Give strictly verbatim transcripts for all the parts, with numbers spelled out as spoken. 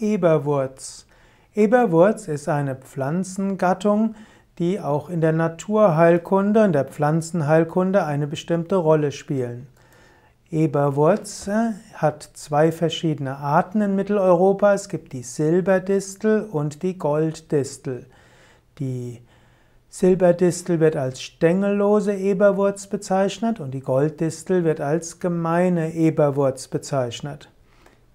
Eberwurz. Eberwurz ist eine Pflanzengattung, die auch in der Naturheilkunde und der Pflanzenheilkunde eine bestimmte Rolle spielen. Eberwurz hat zwei verschiedene Arten in Mitteleuropa. Es gibt die Silberdistel und die Golddistel. Die Silberdistel wird als stängellose Eberwurz bezeichnet und die Golddistel wird als gemeine Eberwurz bezeichnet.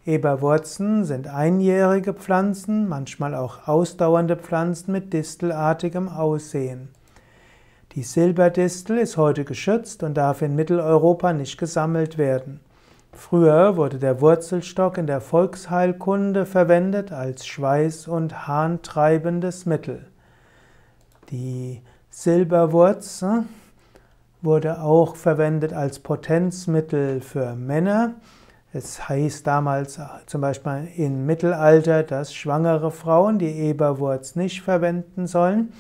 Eberwurzen sind einjährige Pflanzen, manchmal auch ausdauernde Pflanzen mit distelartigem Aussehen. Die Silberdistel ist heute geschützt und darf in Mitteleuropa nicht gesammelt werden. Früher wurde der Wurzelstock in der Volksheilkunde verwendet als schweiß- und harntreibendes Mittel. Die Silberwurz wurde auch verwendet als Potenzmittel für Männer. Es hieß damals zum Beispiel im Mittelalter, dass schwangere Frauen die Eberwurz nicht verwenden sollen.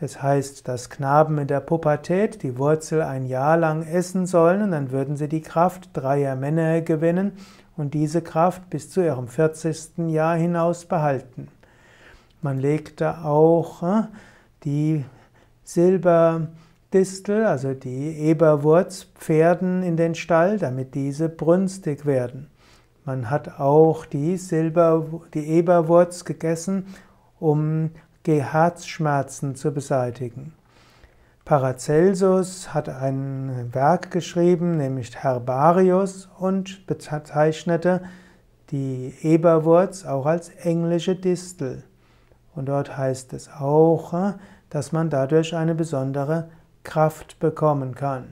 Es heißt, dass Knaben in der Pubertät die Wurzel ein Jahr lang essen sollen und dann würden sie die Kraft dreier Männer gewinnen und diese Kraft bis zu ihrem vierzigsten Jahr hinaus behalten. Man legte auch die Silberdistel, also die Eberwurz, Pferden in den Stall, damit diese brünstig werden. Man hat auch die, Silber, die Eberwurz gegessen, um Herzschmerzen zu beseitigen. Paracelsus hat ein Werk geschrieben, nämlich Herbarius, und bezeichnete die Eberwurz auch als englische Distel. Und dort heißt es auch, dass man dadurch eine besondere Kraft bekommen kann.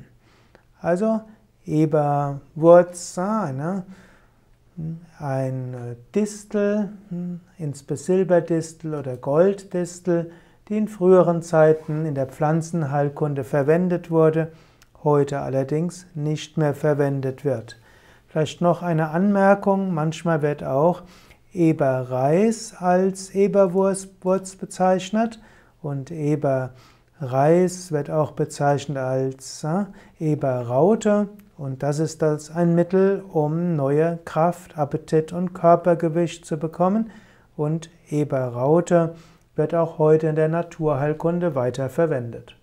Also Eberwurz, eine, eine Distel, insbesondere Silberdistel oder Golddistel, die in früheren Zeiten in der Pflanzenheilkunde verwendet wurde, heute allerdings nicht mehr verwendet wird. Vielleicht noch eine Anmerkung, manchmal wird auch Eberreis als Eberwurz bezeichnet und Eberreis wird auch bezeichnet als Eberraute und das ist das ein Mittel, um neue Kraft, Appetit und Körpergewicht zu bekommen und Eberraute wird auch heute in der Naturheilkunde weiter verwendet.